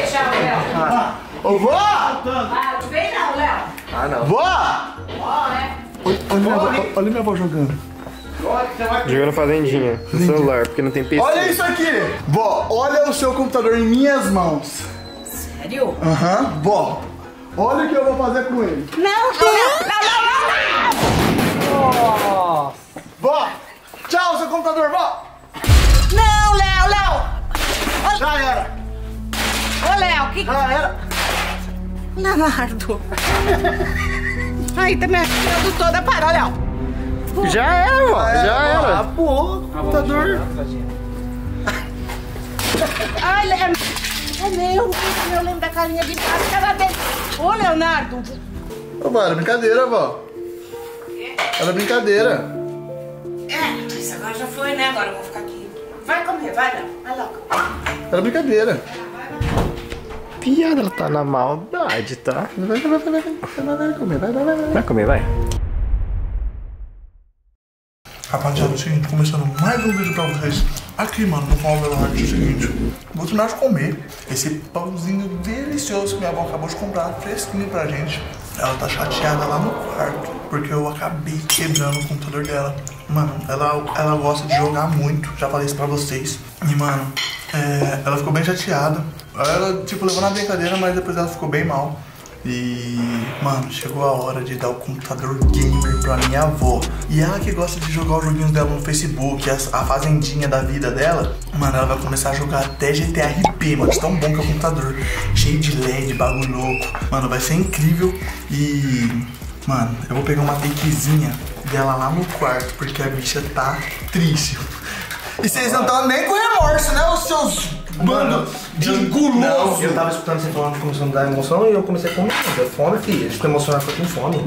você já, Léo. Ô, vó! Não vem não, Léo. Ah, não. Vó! Vó, né? Olha minha avó jogando. Jogando fazendinha no celular, porque não tem PC. Olha isso aqui! Vó, olha o seu computador em minhas mãos. Sério? Aham, vó. Olha o que eu vou fazer com ele. Não, tu... não! Nossa! Vó! Tchau, seu computador, vó! Não, Léo, Léo! Já era! Ô, Léo, que... Já era! Leonardo! Aí tá me achando toda parada, Léo! Já era, vó! Já era! Ah, pô, computador! Ai, Léo! É meu, lembro da carinha de casa cada vez. Ô, Leonardo! Ô, vó, era brincadeira, vó. Era brincadeira. É, mas agora já foi, né? Agora eu vou ficar aqui. Vai comer, vai, Léo. Vai logo. Era brincadeira. Piada, ela tá na maldade, tá? Vai comer, vai comer, vai. Rapaziada, é o seguinte, começando mais um vídeo pra vocês aqui, mano, no canal Hornet. É o seguinte, vou terminar de comer esse pãozinho delicioso que minha avó acabou de comprar, fresquinho pra gente. Ela tá chateada lá no quarto, porque eu acabei quebrando o computador dela. Mano, ela gosta de jogar muito, já falei isso pra vocês. E, mano, ela ficou bem chateada. Ela, tipo, levou na brincadeira, mas depois ela ficou bem mal. E, mano, chegou a hora de dar o computador gamer pra minha avó. E ela que gosta de jogar os joguinhos dela no Facebook, a fazendinha da vida dela. Mano, ela vai começar a jogar até GTA RP, mano, tão bom que é o computador. Cheio de LED, bagulho louco. Mano, vai ser incrível. E, mano, eu vou pegar uma takezinha dela lá no quarto, porque a bicha tá triste. E vocês não estão nem com remorso, né, os seus... Mano, desguloso! Eu tava escutando você falando que começou a me dar emoção e eu comecei a comer. Deu fome, filho. Ficou emocionado, ficou com fome.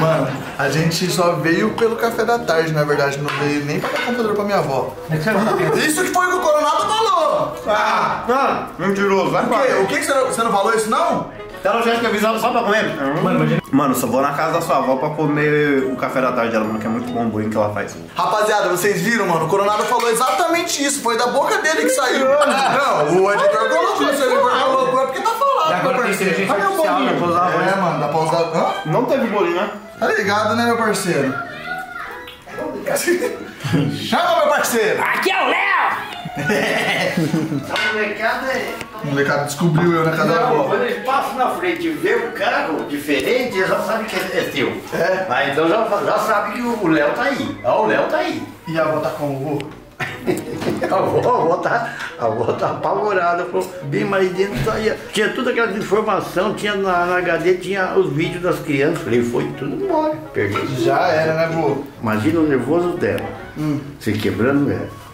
Mano, a gente só veio pelo café da tarde, na verdade. Não veio nem pra dar computador pra minha avó. Isso que foi que o Coronado falou! Ah, mentiroso, vai embora. O que você não falou isso, não? Ela já tinha avisado só pra comer. Mano, só vou na casa da sua avó pra comer o café da tarde dela, mano, que é muito bom o bolinho que ela faz. Rapaziada, vocês viram, mano? O Coronado falou exatamente isso. Foi da boca dele que saiu. Não, o editor colocou. O editor colocou é porque tá falado, meu parceiro. Cadê o bolinho? É, mano, dá pra usar. Hã? Não teve bolinho, né? Tá ligado, né, meu parceiro? Chama, meu parceiro! Aqui é o Léo! A molecada é... O molecado descobriu eu na casa da avó. Quando eles passam na frente e vê um carro diferente, já sabe que é teu. É? Aí então já sabe que o Léo tá aí. Ó, o Léo tá aí. E a avó tá com o vô? A avó tá apavorada, falou, bem, mas dentro saía. Tinha toda aquela informação, tinha na HD, tinha os vídeos das crianças. Falei, foi tudo embora. Perdi. Já era, né, vô? Imagina o nervoso dela. Se quebrando ela.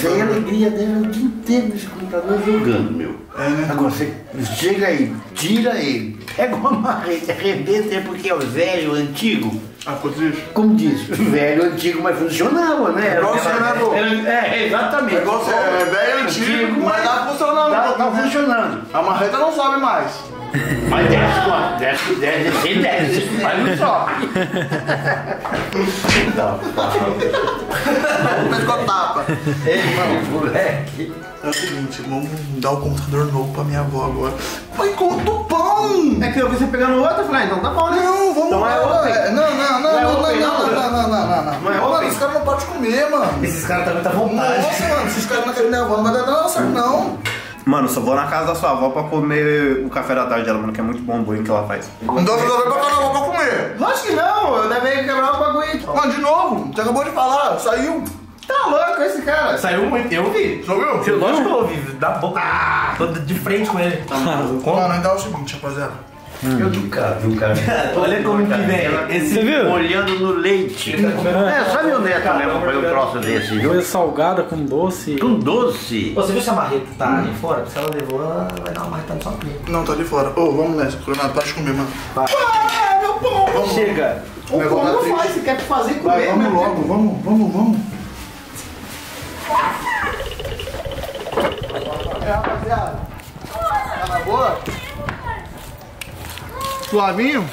Sem a alegria dela o dia inteiro nesse computador jogando, meu. É. Agora você chega aí, tira ele, pega uma marreta, arrebenta ele porque é o velho, antigo. Ah, ficou triste? Como diz, velho, antigo, mas funcionava, né? Era igual o senador. É, exatamente. É velho, antigo, mas tá funcionando. Tá funcionando. A marreta não sobe mais. Mas desce, quanto? Desce, mas não sobe. Não, com a tapa. Ei, mano, moleque. É o seguinte, vamos dar o computador novo pra minha avó agora. Mas conta o pão! É que eu vi você pegando outro, eu falei, então tá bom, né? Não, vamos lá. Não. Mano, esses caras não podem comer, mano. Esses caras também tá vontade. Nossa, mano, esses caras não querem minha avó, não vai dar nada certo, não. Mano, só vou na casa da sua avó pra comer o café da tarde dela, mano, que é muito bom o bolinho que ela faz. Não dá pra casa da avó pra comer. Lógico que não, eu devia quebrar o bagulho. Mano, de novo, você acabou de falar, saiu. Tá louco esse cara. Saiu muito, eu vi. Você ouviu? Você lógico que eu ouvi, da boca. Toda de frente com ele. Mano, ainda é o seguinte, rapaziada. Eu nunca vi. Olha como que vem. Esse viu? Olhando no leite. É, só meu neto leva pra um troço desse, viu? Coisa salgada com doce. Com doce? Você viu se a marreta tá ali fora? Se ela levou, ela vai dar uma marreta no saco. Não, tá ali fora. Ô, vamos nessa. Coronado, para de comer, mano. Vai. Ah, meu pão! Chega. O pão não faz, você quer fazer comer. Vamos logo, vamos. É, rapaziada. Tá na boa? Suavinho?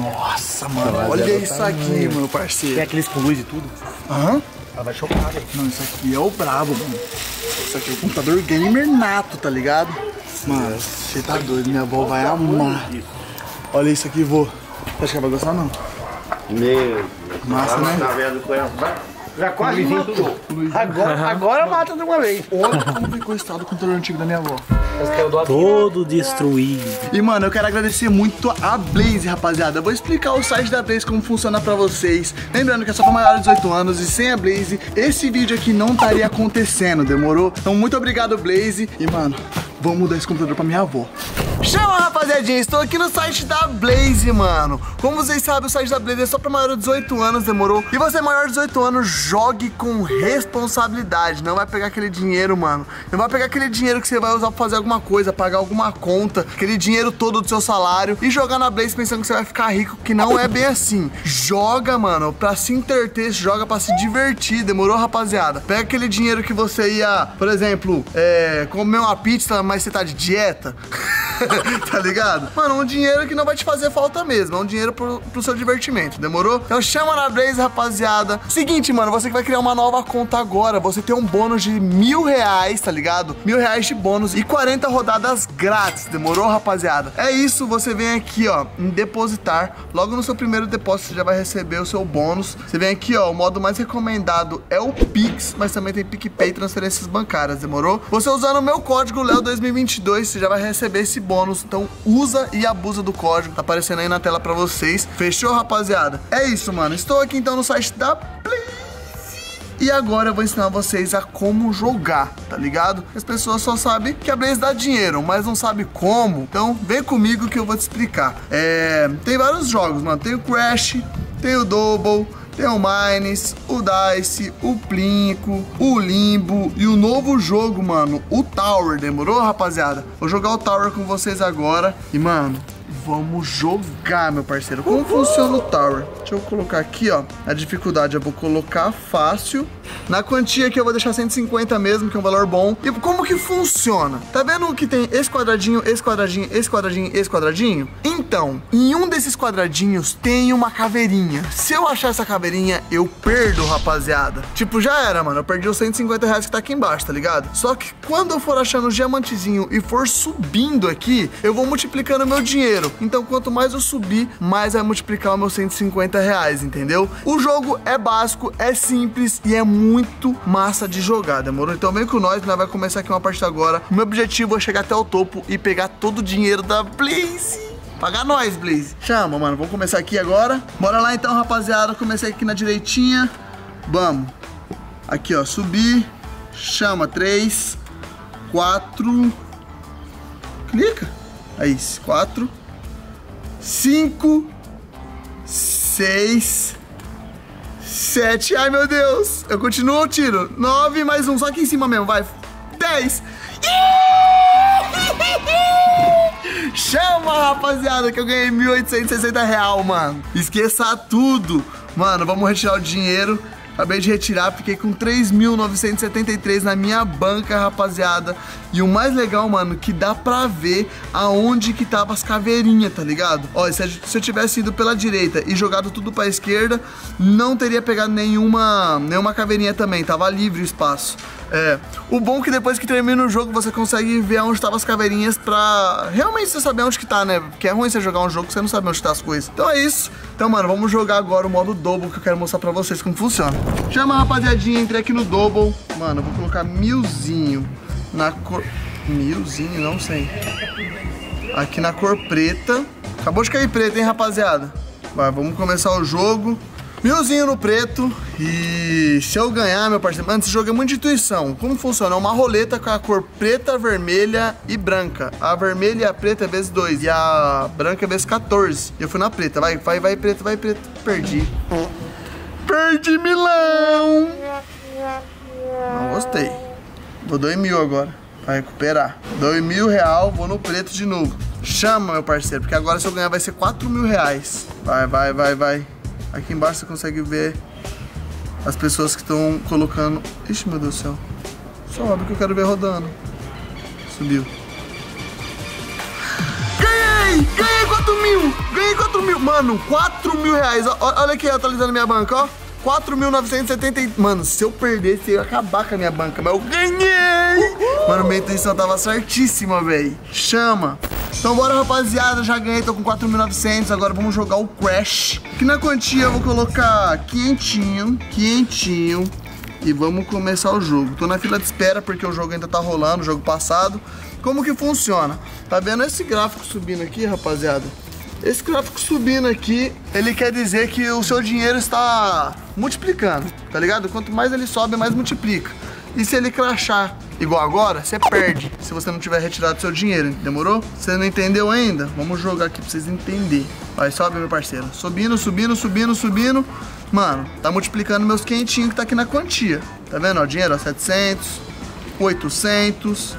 Nossa, mano, olha isso aqui, meu parceiro. Tem aqueles com luz e tudo? Aham. Ela vai chocar, velho. Não, isso aqui é o brabo, mano. isso aqui, um computador gamer nato, tá ligado? Mano, você tá doido, minha avó vai amar. Olha isso aqui, vô. Você acha que ela vai gostar ou não? Meu Deus. Massa, né? Tá vendo? Já quase matou. Agora mata de uma vez. Olha como ficou o estado do controle antigo da minha avó. Todo destruído. E mano, eu quero agradecer muito a Blaze, rapaziada. Eu vou explicar o site da Blaze, como funciona pra vocês. Lembrando que é só pra maior de 18 anos. E sem a Blaze, esse vídeo aqui não estaria acontecendo, demorou? Então muito obrigado, Blaze. E mano, vamos mudar esse computador pra minha avó. Chama, rapaziadinha, estou aqui no site da Blaze, mano. Como vocês sabem, o site da Blaze é só pra maior de 18 anos, demorou? E você maior de 18 anos, jogue com responsabilidade. Não vai pegar aquele dinheiro, mano. Não vai pegar aquele dinheiro que você vai usar pra fazer alguma coisa, pagar alguma conta, aquele dinheiro todo do seu salário e jogar na Blaze pensando que você vai ficar rico, que não é bem assim. Joga, mano, pra se entreter, joga pra se divertir, demorou, rapaziada? Pega aquele dinheiro que você ia, por exemplo, comer uma pizza, mas você tá de dieta. Tá ligado? Mano, um dinheiro que não vai te fazer falta mesmo. É um dinheiro pro seu divertimento, demorou? Então chama na Blaze, rapaziada. Seguinte, mano, você que vai criar uma nova conta agora, você tem um bônus de R$1.000, tá ligado? R$1.000 de bônus e 40 rodadas grátis, demorou, rapaziada? É isso, você vem aqui, ó, em depositar. Logo no seu primeiro depósito, você já vai receber o seu bônus. Você vem aqui, ó, o modo mais recomendado é o Pix, mas também tem PicPay e transferências bancárias, demorou? Você usando o meu código LEO2022, você já vai receber esse bônus, então usa e abusa do código, tá aparecendo aí na tela pra vocês. Fechou, rapaziada? É isso, mano. Estou aqui então no site da Blaze. E agora eu vou ensinar vocês a como jogar, tá ligado? As pessoas só sabem que a Blaze dá dinheiro, mas não sabe como. Então vem comigo que eu vou te explicar. Tem vários jogos, mano. Tem o Crash, tem o Double, tem o Mines, o Dice, o Plinko, o Limbo e o novo jogo, mano, o Tower, demorou, rapaziada? Vou jogar o Tower com vocês agora e, mano, vamos jogar, meu parceiro. Como funciona o Tower? Deixa eu colocar aqui, ó, a dificuldade eu vou colocar fácil. Na quantia aqui eu vou deixar 150 mesmo, que é um valor bom. E como que funciona? Tá vendo que tem esse quadradinho, esse quadradinho, esse quadradinho, esse quadradinho? Então, em um desses quadradinhos tem uma caveirinha. Se eu achar essa caveirinha, eu perdo, rapaziada. Tipo, já era, mano. Eu perdi os 150 reais que tá aqui embaixo, tá ligado? Só que quando eu for achando o diamantezinho e for subindo aqui, eu vou multiplicando meu dinheiro. Então, quanto mais eu subir, mais vai multiplicar os meus 150 reais, entendeu? O jogo é básico, é simples e é muito massa de jogar, demorou? Então vem com nós, nós vai começar aqui uma partida agora. O meu objetivo é chegar até o topo e pegar todo o dinheiro da Blaze. Pagar nós, Blaze. Chama, mano, vamos começar aqui agora. Bora lá então, rapaziada. Comecei aqui na direitinha. Vamos. Aqui, ó, subir. Chama, 3, 4. Clica. Aí, 4. 5, 6, 7, ai meu Deus, eu continuo, tiro, 9, mais um, só aqui em cima mesmo, vai, 10, chama, rapaziada, que eu ganhei R$1.860, mano, esqueça tudo, mano, vamos retirar o dinheiro. Acabei de retirar, fiquei com 3.973 na minha banca, rapaziada. E o mais legal, mano, que dá pra ver aonde que tava as caveirinhas, tá ligado? Ó, se eu tivesse ido pela direita e jogado tudo pra esquerda, não teria pegado nenhuma caveirinha também, tava livre o espaço. O bom é que depois que termina o jogo, você consegue ver onde estavam as caveirinhas pra realmente você saber onde que tá, né? Porque é ruim você jogar um jogo que você não sabe onde tá as coisas. Então é isso. Então, mano, vamos jogar agora o modo Double, que eu quero mostrar pra vocês como funciona. Chama, rapaziadinha, entrei aqui no Double. Mano, eu vou colocar milzinho na cor... Milzinho? Não sei. Aqui na cor preta. Acabou de cair preto, hein, rapaziada? Vai, vamos começar o jogo. Milzinho no preto. E se eu ganhar, meu parceiro... Mano, esse jogo é muita intuição. Como funciona? É uma roleta com a cor preta, vermelha e branca. A vermelha e a preta é vezes 2. E a branca é vezes 14. Eu fui na preta. Vai, vai, vai, preto, vai, preto. Perdi. Perdi, Milão. Não gostei. Vou 2.000 agora. Vai recuperar. 2.000 real. Vou no preto de novo. Chama, meu parceiro. Porque agora se eu ganhar vai ser 4.000 reais. Vai, vai, vai, vai. Aqui embaixo você consegue ver as pessoas que estão colocando... Ixi, meu Deus do céu. Sobe que eu quero ver rodando. Subiu. Ganhei! Ganhei 4.000! Ganhei 4.000! Mano, 4.000 reais. Olha aqui, atualizando minha banca, ó. 4.970. Mano, se eu perdesse, eu ia acabar com a minha banca. Mas eu ganhei. Uhul. Mano, minha intuição tava certíssima, velho. Chama. Então bora, rapaziada. Já ganhei, tô com 4.900. Agora vamos jogar o Crash. Aqui na quantia eu vou colocar quinhentinho. E vamos começar o jogo. Tô na fila de espera porque o jogo ainda tá rolando, o jogo passado. Como que funciona? Tá vendo esse gráfico subindo aqui, rapaziada? Esse gráfico subindo aqui, ele quer dizer que o seu dinheiro está multiplicando, tá ligado? Quanto mais ele sobe, mais multiplica. E se ele crashar, igual agora, você perde, se você não tiver retirado seu dinheiro, demorou? Você não entendeu ainda? Vamos jogar aqui pra vocês entenderem. Vai, sobe, meu parceiro. Subindo. Mano, tá multiplicando meus quentinhos que tá aqui na quantia. Tá vendo, ó, dinheiro, ó, 700, 800,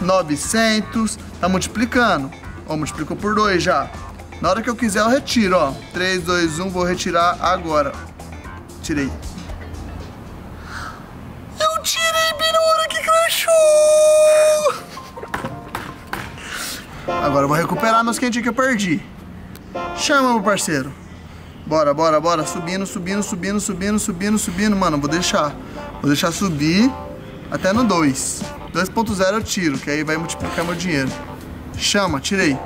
900. Tá multiplicando. Ó, multiplicou por 2 já. Na hora que eu quiser eu retiro, ó. 3, 2, 1, vou retirar agora. Tirei. Eu tirei bem na hora que crashou! Agora eu vou recuperar meus quentinhos que eu perdi. Chama, meu parceiro. Bora. Subindo. Mano, vou deixar subir até no 2. 2.0 eu tiro, que aí vai multiplicar meu dinheiro. Chama, tirei.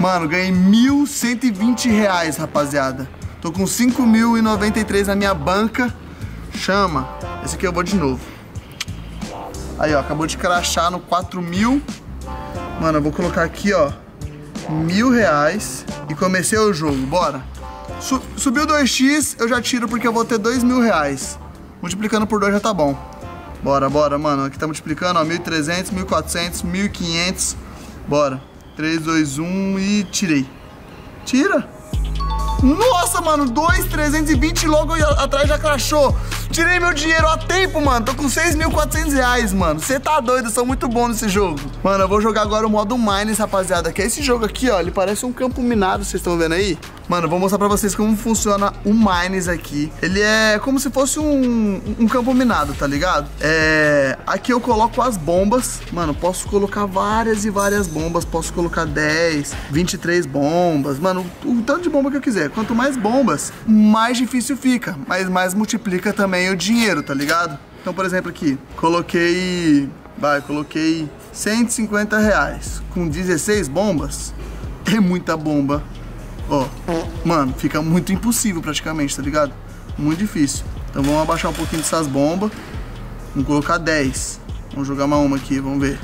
Mano, ganhei R$1.120, rapaziada. Tô com 5.093 na minha banca. Chama. Esse aqui eu vou de novo. Aí, ó, acabou de crashar no 4.000. Mano, eu vou colocar aqui, ó, R$1.000. E comecei o jogo, bora. Subiu 2x, eu já tiro porque eu vou ter R$2.000. Multiplicando por 2 já tá bom. Bora, mano. Aqui tá multiplicando, ó, 1.300, 1.400, 1.500. Bora. 3, 2, 1 e tirei. Tira. Nossa, mano, 2.320 logo atrás já crashou. Tirei meu dinheiro a tempo, mano. Tô com R$6.400, mano. Você tá doido, eu sou muito bom nesse jogo. Mano, eu vou jogar agora o modo Mines, rapaziada. Que é esse jogo aqui, ó. Ele parece um campo minado, vocês estão vendo aí? Mano, eu vou mostrar pra vocês como funciona o Mines aqui. Ele é como se fosse um campo minado, tá ligado? É... Aqui eu coloco as bombas. Mano, posso colocar várias bombas. Posso colocar 10, 23 bombas. Mano, o tanto de bomba que eu quiser. Quanto mais bombas, mais difícil fica. Mas mais multiplica também o dinheiro, tá ligado? Então, por exemplo, aqui. Coloquei R$150. Com 16 bombas, é muita bomba. Ó, mano, fica muito impossível praticamente, tá ligado? Muito difícil. Então vamos abaixar um pouquinho dessas bombas. Vamos colocar 10. Vamos jogar mais uma aqui, vamos ver.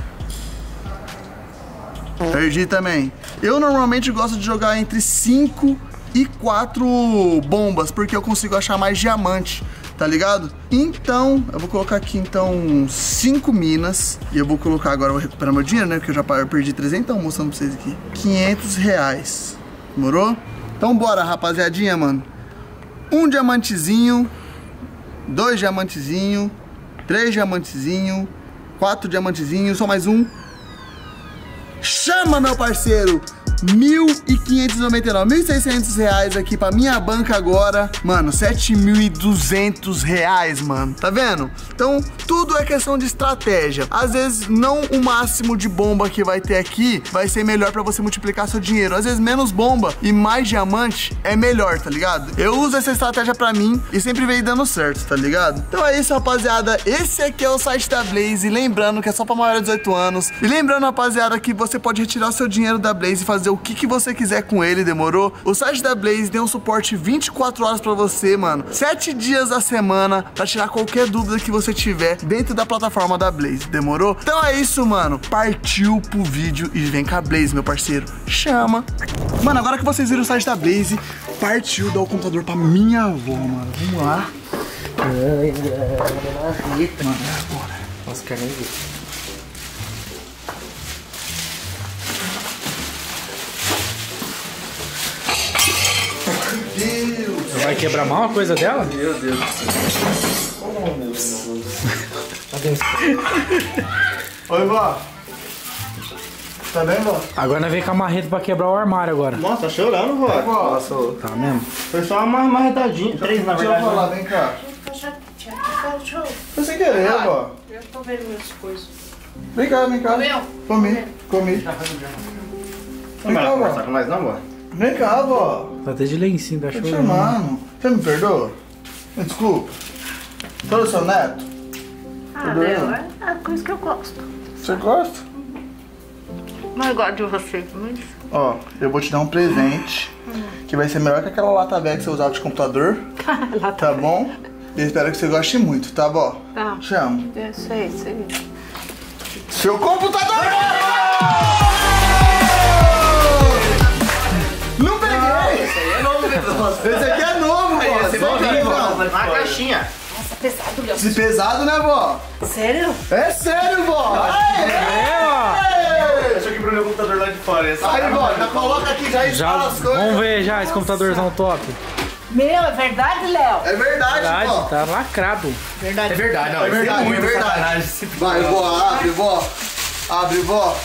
Perdi também. Eu normalmente gosto de jogar entre 5 e 4 bombas, porque eu consigo achar mais diamante, tá ligado? Então, eu vou colocar aqui então 5 minas. E eu vou colocar agora, eu vou recuperar meu dinheiro, né? Porque eu já perdi 300, então mostrando pra vocês aqui. R$500. Demorou? Então bora, rapaziadinha, mano. 1 diamantezinho, 2 diamantezinho, 3 diamantezinho, 4 diamantezinho, só mais um. Chama, meu parceiro! R$1.600 aqui pra minha banca agora. Mano, R$7.200, mano. Tá vendo? Então, tudo é questão de estratégia. Às vezes, não o máximo de bomba que vai ter aqui vai ser melhor pra você multiplicar seu dinheiro. Às vezes, menos bomba e mais diamante é melhor, tá ligado? Eu uso essa estratégia pra mim e sempre veio dando certo, tá ligado? Então é isso, rapaziada. Esse aqui é o site da Blaze. Lembrando que é só pra maior de 18 anos. E lembrando, rapaziada, que você pode retirar o seu dinheiro da Blaze e fazer o que você quiser com ele, demorou? O site da Blaze tem um suporte 24 horas pra você, mano, 7 dias da semana, pra tirar qualquer dúvida que você tiver dentro da plataforma da Blaze, demorou? Então é isso, mano, partiu pro vídeo e vem com a Blaze, meu parceiro, chama! Mano, agora que vocês viram o site da Blaze, partiu dar o computador pra minha avó, mano, vamos lá! Mano, agora, nossa, quero nem ver. Vai quebrar mal a coisa dela? Meu Deus do céu. Oh, meu Deus. Oi, vó. Tá bem, vó? Agora nós vem com a marreta pra quebrar o armário agora. Nossa, tá chorando, vó. É, vó. Nossa, tá mesmo? Foi só uma marretadinha. 3, na verdade. Deixa eu falar, vem cá. Foi sem querer, vó. Eu tô vendo minhas coisas. Vem cá. Comeu? Comi. Não vai conversar com nós não, vó? Vem cá, vó. Tá até de lencinho, tá chorando. Mano, você me perdoa? Me desculpa. Todo seu neto? Ah, Léo, é a coisa que eu gosto. Você gosta? Mas eu gosto de você, mas... Ó, eu vou te dar um presente que vai ser melhor que aquela lata velha que você usava de computador. Tá bom? E eu espero que você goste muito, tá bom? Tá. Te amo. Eu sei, eu sei. Seu computador! Não peguei! Esse aí é novo, né? Esse aqui é novo, pô. Esse é novo, na caixinha. Nossa, pesado, Léo. Esse pesado, né, vó? Sério? É sério, vó! É, achou que brilhou o computador lá de fora. Aí, vó, já coloca aqui, já instala as coisas. Vamos ver já, esse computadorzão top. Meu, é verdade, Léo? É verdade, vó. Tá lacrado. Verdade. É verdade, não. É verdade, é verdade. Vai, vó, abre, vó. Abre, vó.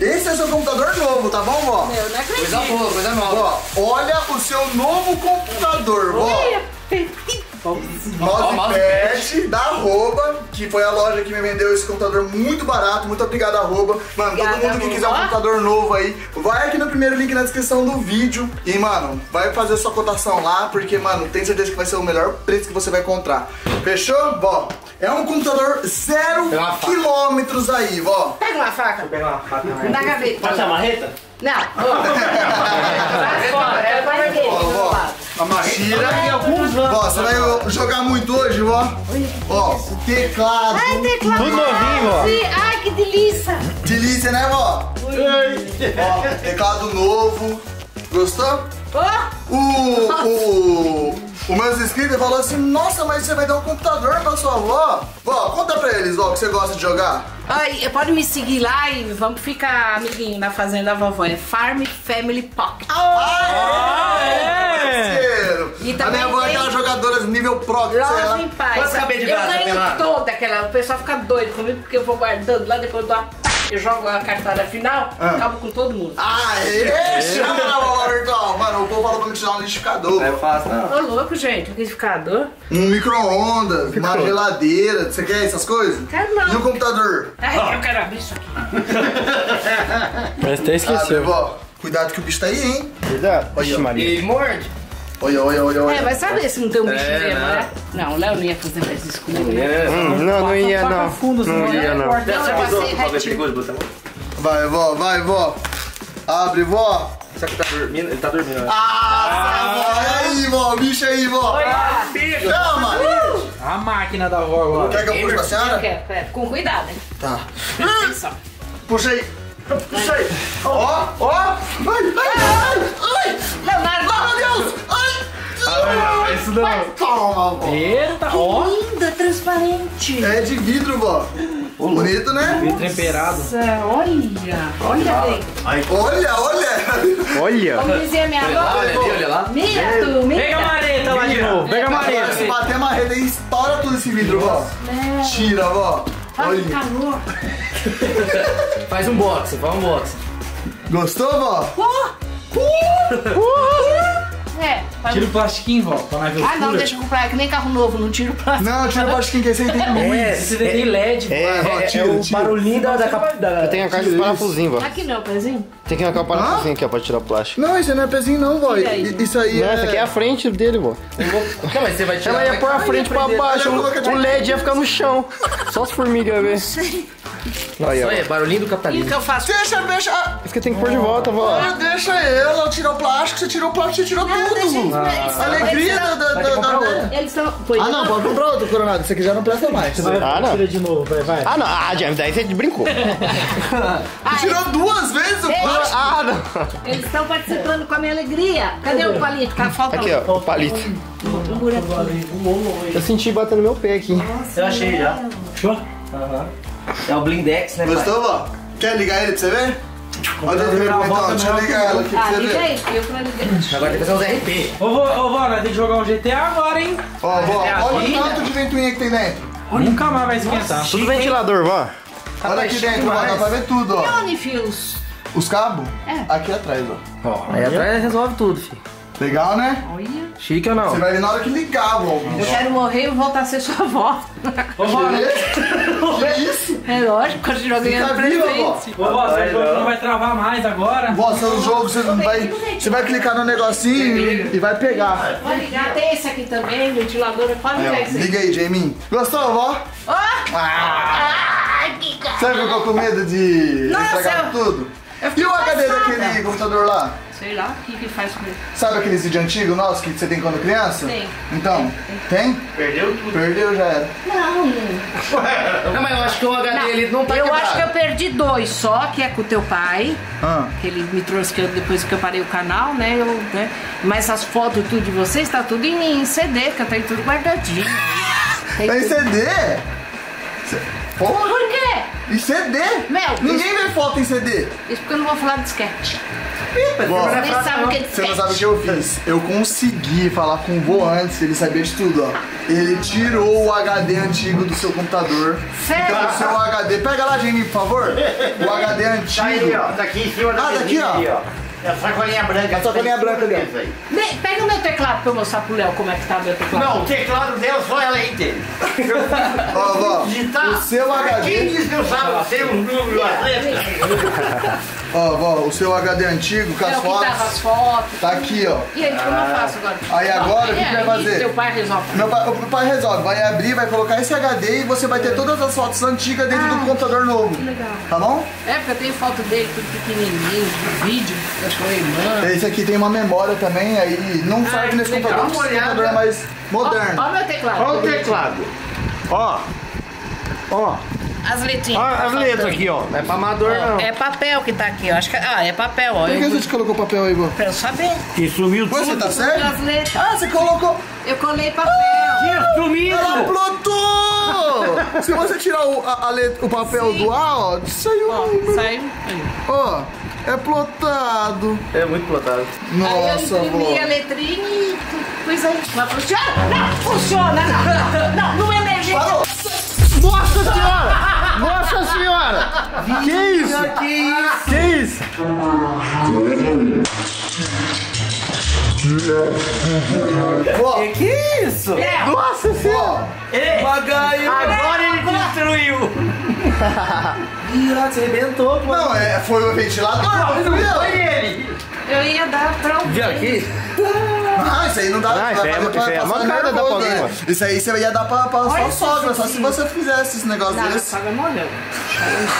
Esse é seu computador novo, tá bom, vó? Meu, não acredito. Coisa boa, coisa nova. Vó, olha o seu novo computador, vó. Mousepad da Arroba, que foi a loja que me vendeu esse computador muito barato. Muito obrigado, Arroba. Mano, obrigada, todo mundo que quiser um computador novo aí, vai aqui no primeiro link na descrição do vídeo. E, mano, vai fazer sua cotação lá, porque, mano, tenho certeza que vai ser o melhor preço que você vai encontrar. Fechou? Vó, é um computador 0 quilômetros aí, vó. Pega uma faca. Pega uma faca. Na gaveta. Pode ser a marreta? Não. Vai fora, é mais dele. A machira e alguns anos. Vó, você vai jogar muito hoje, vó? Ó, teclado. Ai, teclado. Tudo novinho, vó. Ai, que delícia. Delícia, né, vó? Ó, teclado novo. Gostou? Oh. O meus inscritos falou assim, nossa, mas você vai dar um computador pra sua avó? Vó, conta pra eles, vó, que você gosta de jogar. Ai, pode me seguir lá e vamos ficar amiguinho na fazenda da vovó. É Farm Family Pocket. E a minha avó é aquela jogadora nível pro, sei lá. Love and Pies. Eu ganho toda aquela, o pessoal fica doido comigo porque eu vou guardando lá, depois eu dou uma pá, eu jogo a cartada final, acabo com todo mundo. Aê, chama na hora, irmão. Mano, o povo falou pra me tirar um liquidificador. É fácil, né? Ô louco, gente, um liquidificador. Um micro-ondas, uma geladeira, você quer essas coisas? Quero não. E um computador? Ai, eu quero abrir isso aqui. Mas até esqueceu. Vó, cuidado que o bicho tá aí, hein? Cuidado. Olha, Maria. Ele morde. Olha. É, vai saber se não tem um bicho mesmo, né? Não, o Léo não ia fazer mais isso comigo. Não ia, não. Não ia, não. Vai, vó, Abre, vó. Será que tá dormindo? Ele tá dormindo. Ah, olha aí, vó. Bicho aí, vó. Não, mano. A máquina da vó agora. Quer que eu puxe pra senhora? Quero. Com cuidado, hein? Tá. Puxa aí. Puxa aí. Ó. Ai. Leonardo. Meu Deus. Não, isso não. Mas toma, vó. Eita, ó. Linda, transparente. É de vidro, vó. Bonito, né? Bem temperado. Olha. Como dizia minha avó. Olha lá. Mira tu, mira. Pega a marreta lá de novo. Pega a marreta. Se bater a marreta e estoura tudo esse vidro, vó. Tira, vó. Olha. Calor. Faz um boxe, Gostou, vó? Tira o plastiquinho, vó, pra navio. Ah, não, deixa eu comprar, é que nem carro novo, não tira o plástico. Não, tira o plastiquinho, que esse aí tem luz. Esse tem LED, vó, tira. O barulhinho da capa. Tem a caixa de parafusinho, vó. Aqui não é o pezinho? Tem que arrancar o parafusinho aqui, ó, pra tirar o plástico. Não, isso não é pezinho não, vó. Isso aí é... Não, essa aqui é a frente dele, vó. Não, mas você vai tirar... Ela ia pôr a frente pra baixo, o LED ia ficar no chão. Só as formigas, velho. Não sei. Olha, barulhinho do capitalismo. O que eu faço? Deixa. Isso que tem que pôr de volta, vó. Deixa ela tirar o plástico, você tirou o plástico, você tirou tudo. A alegria da... Ah, não, pode comprar outro, Coronado. Isso aqui já não presta mais. Ah, não. Tira de novo, vai. Ah, não. Ah, James, daí você brincou. Tirou duas vezes o plástico. Ah, não. Eles estão participando com a minha alegria. Cadê o palito? Falta aqui, ó, o palito. Eu senti batendo meu pé aqui. Eu achei já. Fechou? É o Blindex, né? Gostou, vó? Quer ligar ele pra você ver? Olha o primeiro então, deixa eu ligar ela aqui pra você ver. Aí, eu pra ligar. Agora tem que fazer uns RP. Ô, vó, nós temos que jogar um GTA agora, hein? Ó, vó, olha o tanto de ventoinha que tem dentro. Nunca mais vai esquentar. Tudo ventilador, vó. Olha aqui dentro, vó, dá pra ver tudo, ó. E onde fios? Os cabos? É. Aqui atrás, ó. Aí atrás resolve tudo, filho. Legal, né? Olha. Chique ou não? Você vai vir na hora que ligar, vó. Eu quero morrer e voltar a ser sua avó. Ô, vó, que isso? É lógico, continua ganhando presente. Vó, seu jogo não vai travar mais agora. Vó, seu jogo, você não vai... Você vai clicar no negocinho e vai pegar. Vai ligar, tem esse aqui também, ventilador, pode ligar esse. Liga aí, Jamie. Gostou, vó? Ó! Sabe que eu tô com medo de estragar tudo? E o HD daquele computador lá? Sei lá, o que que faz com ele? Sabe aqueles vídeos antigos nossos que você tem quando criança? Tem. Então, tem? Perdeu tudo. Perdeu, já era. Não. Não, mas eu acho que o HD ele não tá quebrado. Eu acho que eu perdi dois só, que é com o teu pai. Que ele me trouxe depois que eu parei o canal, né? Mas as fotos tudo de vocês tá tudo em CD, que eu tenho tudo guardadinho. Tem em CD? Porra. Por quê? Em CD? Meu, ninguém vê foto em CD. Isso porque eu não vou falar de disquete. Bom, você não sabe o que eu fiz. Eu consegui falar com o vô antes, ele sabia de tudo, ó. Ele tirou o HD antigo do seu computador. Sério? Então o seu HD... Pega lá, Jamie, por favor. O HD antigo. Tá aí, ó. Tá aqui em cima da mesinha ali, ó. É a sacolinha branca. É a sacolinha branca ali. Pega o meu teclado pra eu mostrar pro Léo como é que tá o meu teclado. Não, o teclado dela só ela entende. Ó, vó, o seu HD... Quem diz que eu sabe ser um número atleta? Ó, vó, o seu HD antigo, com as fotos. As fotos. Tá aqui, ó. E aí, como eu faço agora? Aí agora, o que vai fazer? Seu pai resolve. O pai resolve. Vai abrir, vai colocar esse HD e você vai ter todas as fotos antigas dentro do computador novo. Que legal. Tá bom? É, porque eu tenho foto dele, tudo pequenininho, vídeo. Esse aqui tem uma memória também, aí não serve nesse computador, porque esse computador é mais moderno. Ó o meu teclado. Ó o teclado. Ó. Ó. As letrinhas. Ó as letras aqui, ó. Não é pra amador, não. É papel que tá aqui, ó. Acho que... Ah, é papel, ó. Por que você colocou papel aí, vô? Pra eu saber. Que sumiu tudo. Você tá certo? As letras. Ah, você colocou... Eu colei papel. Que sumiu! Ela plotou! Se você tirar o papel do A, ó, saiu. Saiu. Ó. É plotado. É muito plotado. Nossa, vó. Eu imprimi a letrinha e coisa aí. Mas funciona? Não, funciona. Não, não é emergência. Parou. Nossa senhora! Nossa senhora! Que isso? Que isso? Que isso? Que isso? Nossa senhora! Agora ele construiu. Ih, você arrebentou, pô. Não, foi o ventilador, não foi ele. Eu ia dar pra um... Viu aqui? Ah, isso aí não dá pra... Isso aí é uma cara da polícia. Isso aí você ia dar pra sua sogra, só se você fizesse esse negócio desse.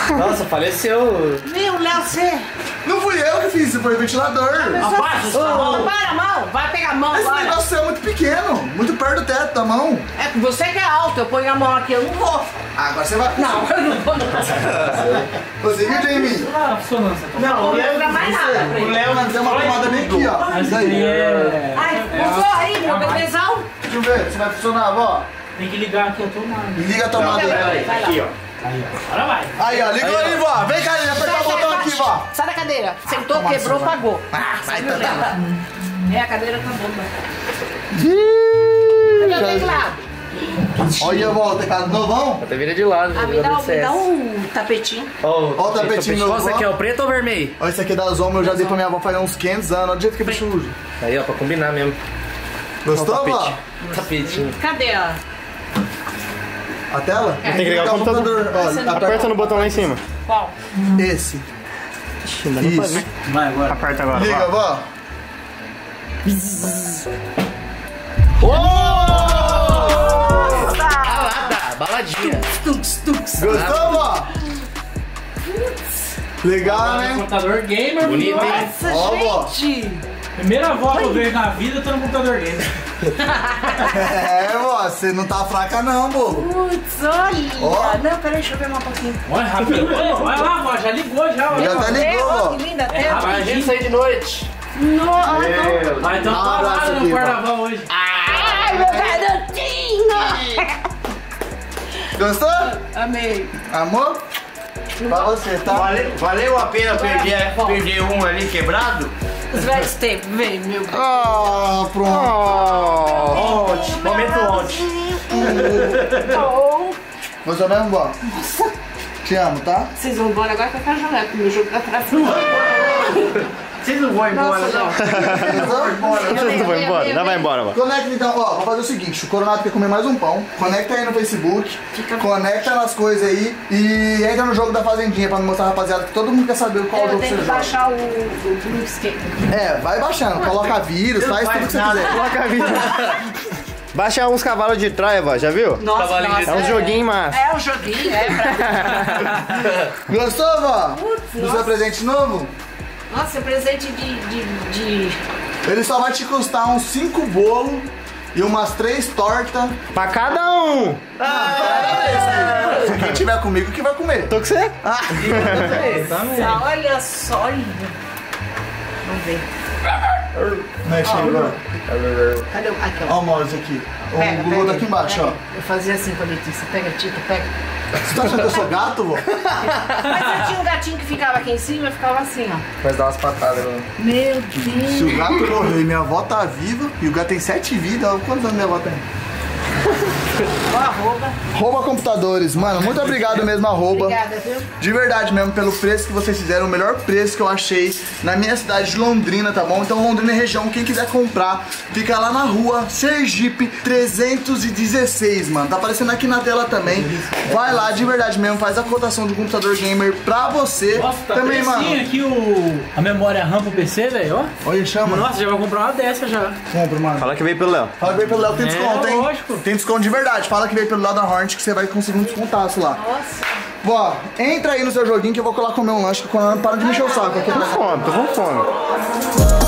Nossa, faleceu. Meu, Léo, você... Não fui eu que fiz, foi o ventilador. Para a mão, vai pegar a mão. Esse negócio é muito pequeno, muito perto do teto da mão. É que você que é alto, eu ponho a mão aqui, eu não vou. Ah, agora você vai... Não, eu não vou. Você viu, Jamie? Não, o Léo deu uma pomada bem aqui, ó. Ai, usou aí, meu bebezão. Deixa eu ver se vai funcionar, vó. Tem que ligar aqui a tomada. Liga a tomada. Aqui, ó. Aí, ó. Agora vai. Aí, ó. Ligou aí, vó. Vem, Karine. Apertar o botão aqui, vó. Sai da cadeira. Sentou, quebrou, pagou. Ah, vai, tá. É, a cadeira tá bomba. Cadê o teclado? Olha, vó, o teclado novão. Até vira de lado. Ah, me dá um tapetinho. Ó o tapetinho novo. Esse aqui é o preto ou vermelho? Ó, esse aqui é da Zoma. Eu já dei pra minha avó faz uns 500 anos. Olha o jeito que é bicho sujo. Aí, ó, pra combinar mesmo. Gostou, vó? Tapetinho. Cadê, ó? A tela? É. Tem que ligar o computador. Olha, aperta no botão lá em cima. Qual? Esse. Ixi, ainda não pode. Vai agora. Aperta agora. Liga, vó. Balada, baladinha. Tux, tux, tux. Gostou, vó? Legal, né? Computador gamer, bonito. Nossa, gente. Primeira vó que eu vejo na vida, eu tô no computador gamer. É, vó, você não tá fraca não, bobo. Putz, olha. Oh. Não, peraí, deixa eu ver uma pouquinho. Olha, rápido. Olha lá, vó, já ligou, já. Já tá ligou, vó. Que linda, até. Imagina isso aí de noite. Não. Vai dar uma parada no carnaval hoje. Ai, meu garotinho. Gostou? Amei. Amor? Pra você, tá? Valeu a pena perder um ali quebrado? Os velhos tempos, vem, meu bem. Ah, pronto. Momento ontem. Gostou mesmo, vó? Nossa. Te amo, tá? Vocês vão embora agora que eu quero jogar, porque meu jogo tá atrasado. Vocês não vão embora, não. Vocês não vão embora, já vai embora. Conecta então, ó, vou fazer o seguinte, o Coronado quer comer mais um pão, conecta aí no Facebook, conecta nas coisas aí e entra no jogo da Fazendinha pra mostrar a rapaziada que todo mundo quer saber qual jogo você joga. Eu tenho que baixar o Bluescape. É, vai baixando, coloca vírus, faz tudo que você quiser. Coloca vírus. Baixa uns cavalos de traiva, já viu? Nossa, é um joguinho massa. É um joguinho, é. Gostou, vó? Do seu presente novo? Nossa, presente Ele só vai te custar uns 5 bolos e umas 3 tortas. Pra cada um! Quem tiver comigo que vai comer. Tô com você? Ah, olha só. Vamos ver. Não é cheio, cadê o... Aqui, ó. Ó o mouse aqui. O Google tá aqui embaixo, ó. Eu fazia assim com a Letícia. Pega a Tita, pega. Você tá achando que eu sou gato, vô? Mas eu tinha um gatinho que ficava aqui em cima e ficava assim, ó. Mas dá umas patadas, mano. Meu Deus. Se o gato morreu e minha avó tá viva, e o gato tem 7 vidas, quantos anos minha avó tem? Arroba Computadores, mano, muito obrigado mesmo, Arroba. Obrigada, viu? De verdade mesmo, pelo preço que vocês fizeram, o melhor preço que eu achei na minha cidade de Londrina, tá bom? Então Londrina é região, quem quiser comprar, fica lá na rua Sergipe 316, mano. Tá aparecendo aqui na tela também. Vai lá, de verdade mesmo, faz a cotação de um computador gamer pra você. Nossa, tá também, mano. Aqui a memória RAM pro PC, velho, ó. Olha, chama. Nossa, já vou comprar uma dessa já. Compra, mano. Fala que veio pelo Léo. Fala que veio pelo Léo, tem desconto, hein? Lógico. Tem desconto de verdade, fala que veio pelo lado da Hornet que você vai conseguir um descontaço lá. Nossa. Vó, entra aí no seu joguinho que eu vou colar comer um lanche, que o Coronado para de mexer o saco. Tô com fome, tô com fome.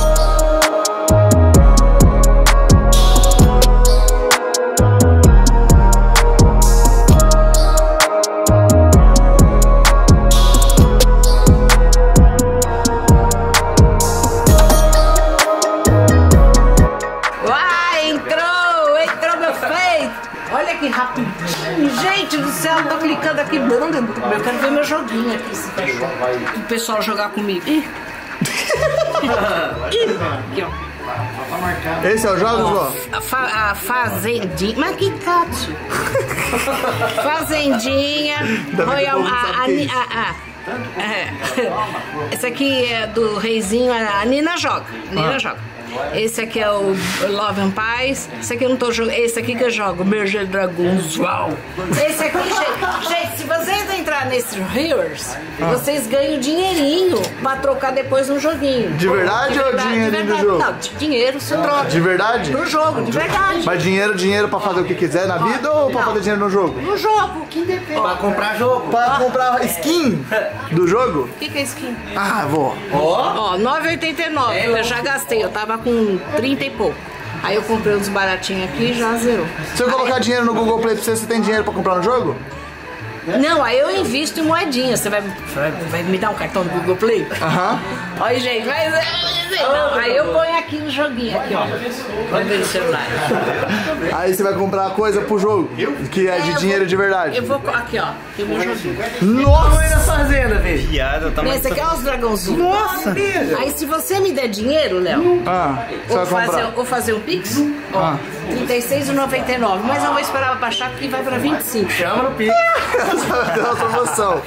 Aqui, eu quero ver meu joguinho aqui. O pessoal jogar comigo. Esse é o jogo, João? A Fazendinha. Mas que gato! Fazendinha. Royal. Esse aqui é do Reizinho. A Nina joga. Esse aqui é o Love and Pies. Esse aqui eu não tô jogando. Esse aqui que eu jogo, Merger Dragons. Uau! Esse aqui, gente, se vocês entrarem nesses Reels, vocês ganham dinheirinho pra trocar depois no joguinho. De verdade, ou dinheiro do jogo? Não, dinheiro você troca. De verdade? Pro jogo, de verdade. Mas dinheiro pra fazer o que quiser na vida ou pra fazer dinheiro no jogo? No jogo, que depende. Pra comprar jogo. Pra comprar skin do jogo? O que é skin? Ah, vou. Ó, 9,89. Eu já gastei, eu tava com 30 e pouco. Aí eu comprei uns baratinhos aqui e já zerou. Se eu colocar dinheiro no Google Play pra você, você tem dinheiro pra comprar no jogo? Não, aí eu invisto em moedinha. Você vai me dar um cartão do Google Play? Aham. Olha, gente, mas... Aí eu ponho aqui no joguinho, aqui, ó. Vai ver no celular. Aí você vai comprar coisa pro jogo, que é de dinheiro de verdade. Eu vou... Aqui, ó. Tem um joguinho. Nossa! Olha essa fazenda, velho. Esse aqui é os dragãozinhos. Nossa! Aí se você me der dinheiro, Léo... Ah, você vai comprar. Ou fazer um Pix, ó. R$36,99. Mas eu vou esperar baixar, porque vai pra 25. Chama no Pix. Deu uma promoção.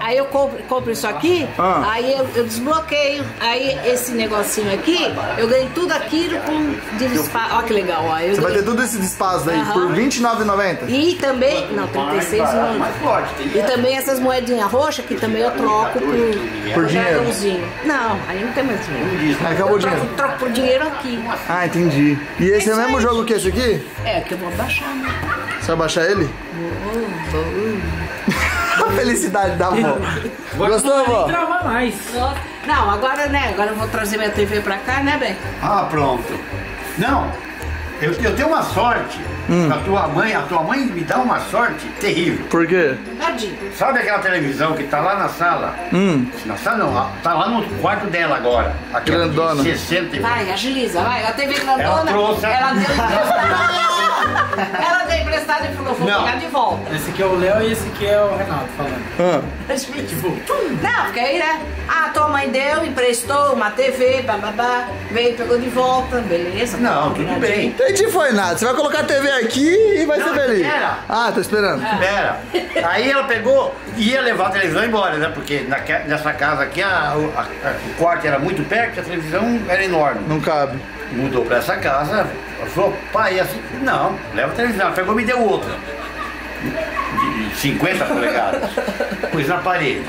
Aí eu compro isso aqui, aí eu desbloqueio. Aí esse negocinho aqui, eu ganho tudo aquilo com despacho. Olha que legal, ó. Você vai ter tudo esse despacho aí por R$29,90. E também, não, R$36,90. E também essas moedinhas roxas que também eu troco por dinheiro. Não, aí não tem mais dinheiro. Acabou o dinheiro. Troco por dinheiro aqui. Ah, entendi. E esse é o mesmo jogo que esse aqui? É, que eu vou baixar, né? Você vai baixar ele? A felicidade da avó. Gostou, vó? Não, agora, né? Agora eu vou trazer minha TV pra cá, né, bem? Ah, pronto. Não, eu tenho uma sorte. A tua mãe me dá uma sorte terrível. Por quê? Sabe aquela televisão que tá lá na sala? Na sala não, tá lá no quarto dela agora. Grandona. 60. Vai, agiliza, vai. A TV grandona. Ela trouxe. Ela deu Ela veio emprestado e falou, vou pegar de volta. Esse aqui é o Léo e esse aqui é o Renato falando. É tipo... Não, porque aí, né? Ah, tua mãe deu, emprestou uma TV, bababá, veio, pegou de volta, beleza. Não, tudo bem. Entendi, foi nada. Você vai colocar a TV aqui e vai ser feliz. Espera. Ah, tô esperando. Espera. Aí ela pegou, ia levar a televisão embora, né? Porque nessa casa aqui, o quarto era muito perto, a televisão era enorme. Não cabe. Mudou pra essa casa, falou, pai, assim, não, leva a televisão. Pegou e me deu outra, de 50 polegadas, pus na parede.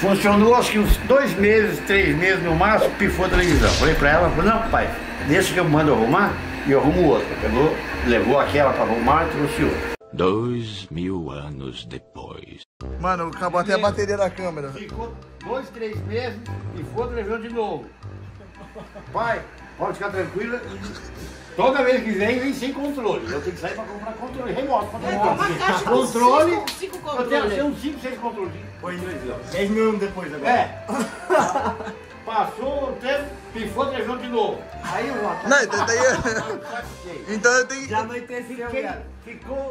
Funcionou acho que uns 2 meses, 3 meses no máximo, pifou a televisão. Falei pra ela, não, pai, deixa que eu mando arrumar e eu arrumo outra. Pegou, levou aquela pra arrumar e trouxe outra. 2000 anos depois. Mano, acabou até a bateria da câmera. Ficou 2, 3 meses, pifou a televisão de novo. Pai, pode ficar tranquila, toda vez que vem sem controle. Eu tenho que sair para comprar controle remoto. Controle, eu tenho uns 5, 6 controles. 10 mil anos depois agora. É. Passou o tempo, pifou a televisão de novo. Aí eu vou. Então eu tenho que... Já anoiteceu,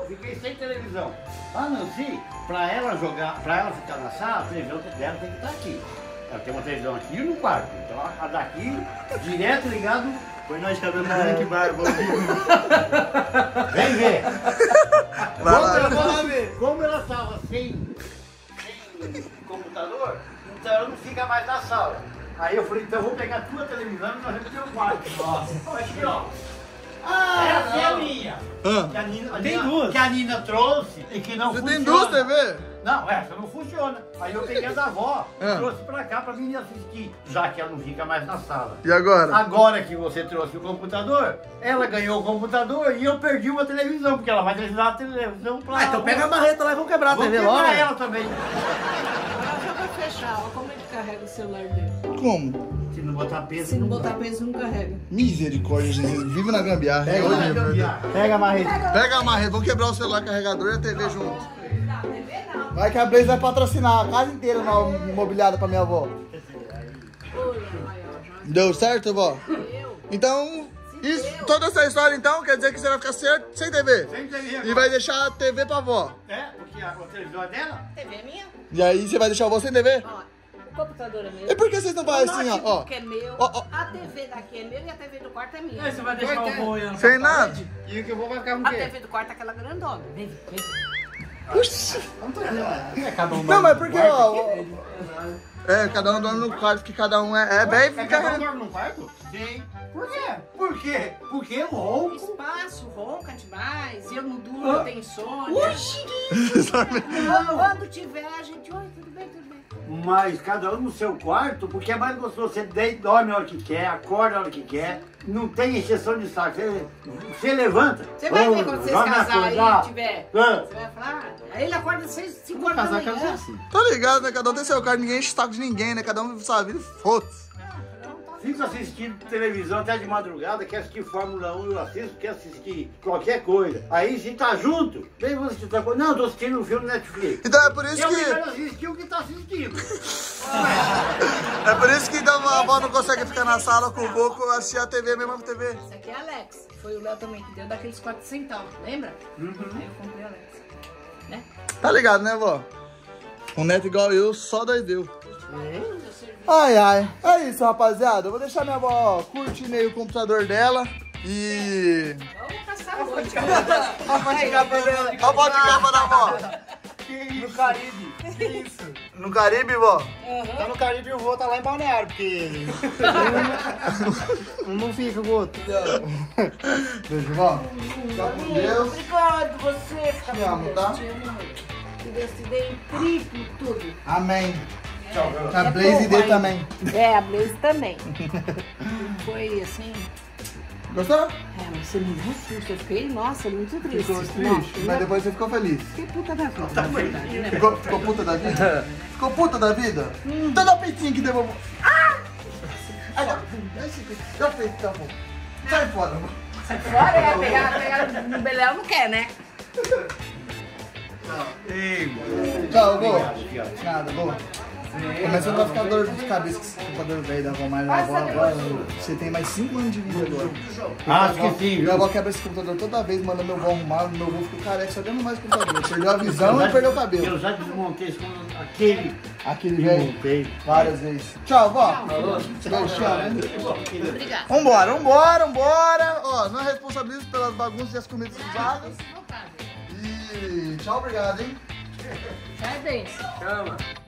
fiquei sem televisão. Ah, não, sim, para ela jogar, para ela ficar na sala, a televisão dela tem que estar aqui. Tem uma televisão aqui no quarto, então a daqui, direto ligado. Pois nós cabemos na Rank Bar, vamos ver. Vem ver. Como ela estava sem computador, então ela não fica mais na sala. Aí eu falei, então eu vou pegar a tua televisão e nós vamos ter o quarto. Nossa, aqui ó. Ah, essa é a minha. Que a Nina trouxe e que não funciona. Você tem 2 TV? Não, essa não funciona. Aí eu peguei a da avó, trouxe pra cá pra menina assistir, já que ela não fica mais na sala. E agora? Agora que você trouxe o computador, ela ganhou o computador e eu perdi uma televisão, porque ela vai desligar a televisão pra... Ah, então pega a marreta lá e vamos quebrar a TV logo. Vamos quebrar ela também. Agora já vai fechar, olha como ele carrega o celular dele. Como? Se não botar peso, não carrega. Misericórdia, gente. Vive na gambiarra. Pega a marreta. Pega a marreta. Vamos quebrar o celular, carregador e a TV junto. Vai que a Blaze vai patrocinar a casa inteira mobiliada pra minha avó. Deu certo, avó? Então, toda essa história então quer dizer que você vai ficar sem TV? Sem TV agora. E vai deixar a TV pra avó? É, porque a televisão é dela. A TV é minha. E aí você vai deixar a avó sem TV? Ó, o computador é meu. E por que vocês não fazem assim, ó? O notebook é meu, a TV daqui é meu e a TV do quarto é minha. Aí você vai deixar o avô olhando sem nada? E o que eu vou vai ficar com o quê? A TV do quarto é aquela grandona. Vem, vem. Puxa. Não, mas porque ó, cada um dorme no quarto, porque cada um é bem fica. Cada um dorme no quarto? Sim. Por quê? Por quê? Porque eu ronco. Espaço, ronca demais, eu não durmo, eu tenho sono. Oxi! Quando tiver, a gente, oi, tudo bem, tudo bem. Mas cada um no seu quarto, porque é mais gostoso, você dorme a hora que quer, acorda a hora que quer. Não tem exceção de saco, você levanta. Você vai ver quando vocês casarem e tiver. Você vai falar, aí ele acorda às 6, 5 horas da manhã. Casar assim. Tá ligado, né? Cada um tem seu carro, ninguém enche o saco de ninguém, né? Cada um vive sua vida e foda-se. Fico assistindo televisão até de madrugada, quer assistir Fórmula 1, eu assisto, quer assistir qualquer coisa. Aí se tá junto, vem você assistir outra coisa. Não, tô assistindo um filme Netflix. Então é por isso que... Eu quero assistir o que tá assistindo. É por isso que então, a avó não consegue ficar na sala com o boco, assistir a TV, mesmo a TV. Essa aqui é a Alex. Foi o Léo também que deu daqueles 4 centavos, lembra? Aí eu comprei a Alex. Né? Tá ligado, né, vó? Um neto igual eu, só daí deu. Ai, ai. É isso, rapaziada. Eu vou deixar minha avó curtindo aí o computador dela e... Vamos caçar a fonte de capa dela. Olha a fonte de capa da avó. Que isso? No Caribe. Que isso? No Caribe, vó? Tá no Caribe e o vô tá lá em Balneário, porque... Um não fica o outro. Beijo, vó. Tá com Deus. Obrigado, você. Te amo, tá? Que Deus te dê em triplo tudo. Amém. A Blaze dele também. É, a Blaze também. Foi assim. Gostou? É, mas você me viu triste. Eu fiquei, nossa, muito triste. Ficou triste? Nossa, mas depois você ficou feliz. Fiquei puta da vida. Tá verdade, né? Ficou puta da vida? Ficou puta da vida? Tá no peitinho que devolveu. Ah! Dá o peitinho, tá bom. Sai fora, amor. Sai fora, é pegar no Beléu não quer, né? Ei, mano. Tchau, boa. Nada, boa. Começando a ficar dor de cabeça que esse computador velho da avó mais na avó agora. Você tem mais 5 anos de vida agora. Ah, acho que sim. Minha avó quebra esse computador toda vez, manda meu avô arrumar, meu avô fica careca, só deu mais o computador. Perdeu a visão e perdeu o cabelo. Eu já desmontei esse computador, aquele velho, várias vezes. Tchau, vó. Obrigada. Vambora. Ó, nós responsabilizamos pelas bagunças e as comidas usadas. E tchau, obrigado, hein? Tchau, gente. Calma.